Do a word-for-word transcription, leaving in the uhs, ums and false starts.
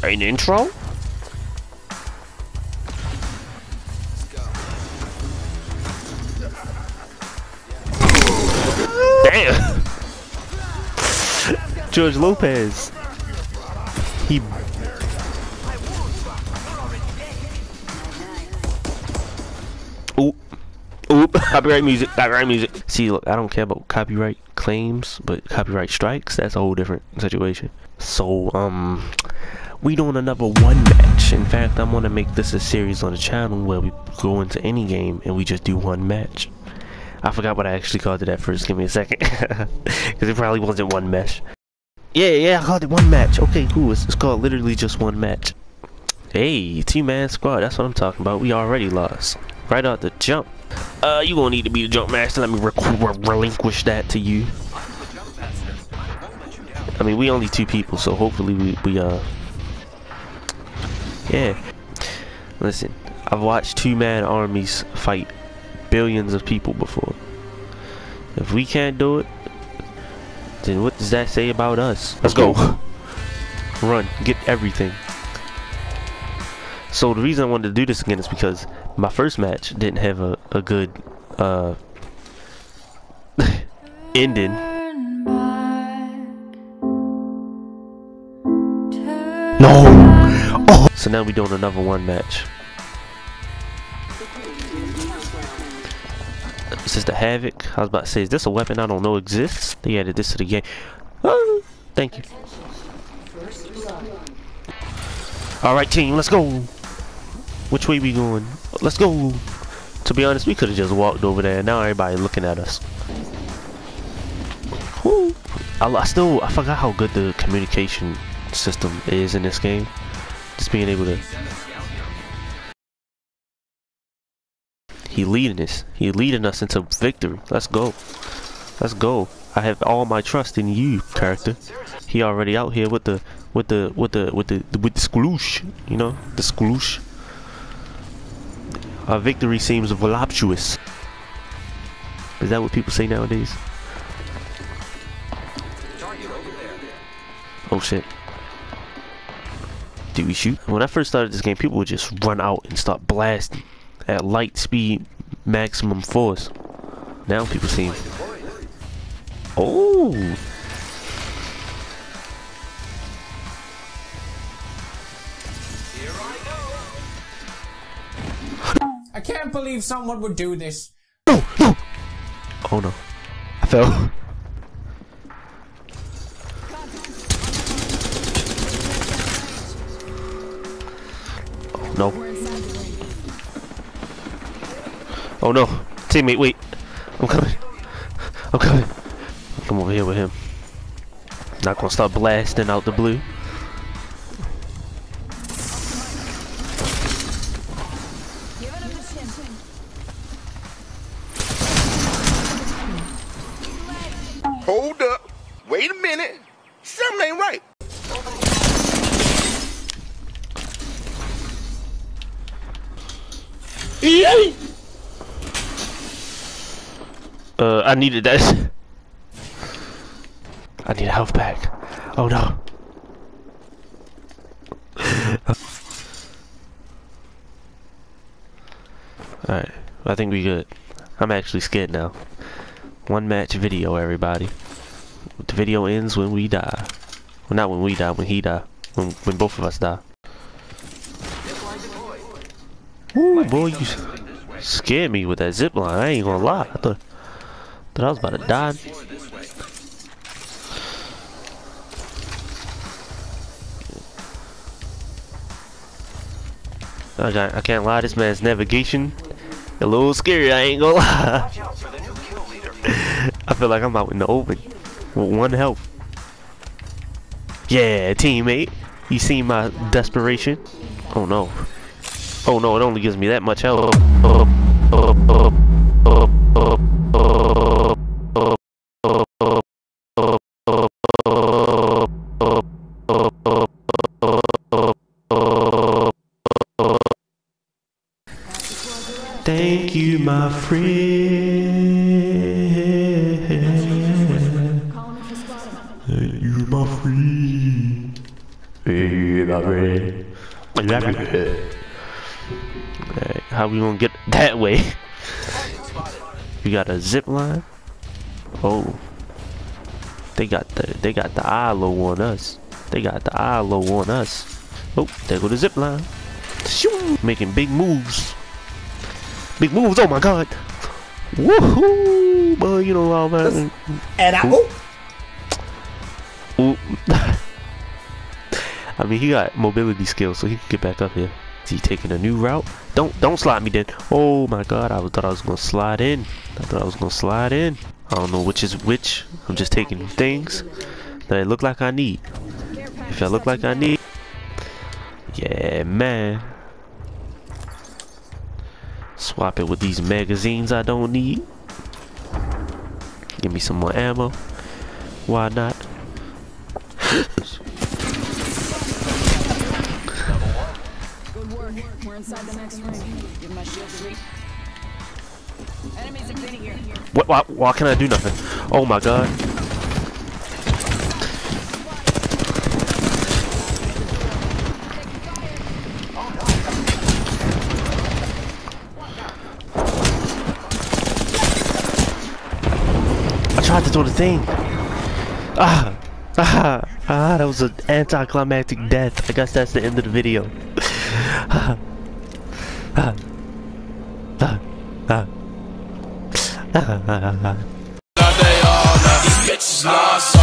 An intro? Damn! George Lopez. He. Oop. Oop. Copyright music. Copyright music. See, look, I don't care about copyright claims, but copyright strikes, that's a whole different situation. So, um, we doing another one match. In fact, I'm gonna make this a series on the channel where we go into any game and we just do one match. I forgot what I actually called it at first. Give me a second, because it probably wasn't one match. Yeah, yeah, I called it one match. Okay, cool. It's, it's called literally just one match. Hey, T-Man Squad. That's what I'm talking about. We already lost right out the jump. Uh, you gonna need to be the jump master. Let me re re relinquish that to you. I mean, we only two people, so hopefully we we uh. Yeah. Listen, I've watched two-man armies fight billions of people before. If we can't do it, then what does that say about us? Let's go. Run, get everything. So the reason I wanted to do this again is because my first match didn't have a, a good uh, ending. No! Oh. So now we're doing another one match. This is the Havoc. I was about to say, is this a weapon I don't know exists? They added this to the game. Ah, thank you. Alright team, let's go. Which way we going? Let's go. To be honest, we could have just walked over there. Now everybody looking at us. Woo. I, I still, I forgot how good the communication system is in this game. Just being able to... He leading us. He leading us into victory. Let's go. Let's go. I have all my trust in you, character. He already out here with the with the with the with the with the skloosh. You know, the skloosh. Our victory seems voluptuous. Is that what people say nowadays? Oh shit. Did we shoot? When I first started this game, people would just run out and start blasting at light speed, maximum force. Now people seem... Oh! I can't believe someone would do this. No, no. Oh no. I fell. Oh no. Oh no, teammate, wait. I'm coming. I'm coming. Come over here with him. Not gonna stop blasting out the blue. Hold up. Wait a minute. Something ain't right. Yay! Uh, I needed that. I need a health pack. Oh no. Alright, I think we good. I'm actually scared now. One match video, everybody. The video ends when we die. Well, not when we die, when he die. When, when both of us die. Ooh, boy, you scared me with that zipline. I ain't gonna lie. I thought... But I was about to die. I got, I can't lie, this man's navigation a little scary, I ain't gonna lie. I feel like I'm out in the open with one health. Yeah, teammate, you seen my desperation? Oh no. Oh no, it only gives me that much health. Thank you, my friend. Thank you, my friend. Elaborate. Elaborate. Alright, how we gonna get that way? We got a zip line. Oh, they got the they got the eye low on us. They got the eye low on us. Oh, there go the zip line. Shoo! Making big moves. Big moves. Oh my God. Woohoo! But you know how man. And I. Ooh. Ooh. I mean, he got mobility skills, so he can get back up here. Is he taking a new route? Don't don't slide me, then. Oh my God! I thought I was gonna slide in. I thought I was gonna slide in. I don't know which is which. I'm just taking things that I look like I need. If I look like I need, yeah, man. Swap it with these magazines I don't need. Give me some more ammo. Why not? We're inside the next ring. Give my shield a reach. Enemies have been here. What, why, why can I do nothing? Oh my God. I tried to throw the thing. Ah, ah, ah, that was an anticlimactic death. I guess that's the end of the video. Ah. Ah. Ah. Ah. Ah. Ah. Ah. Ah.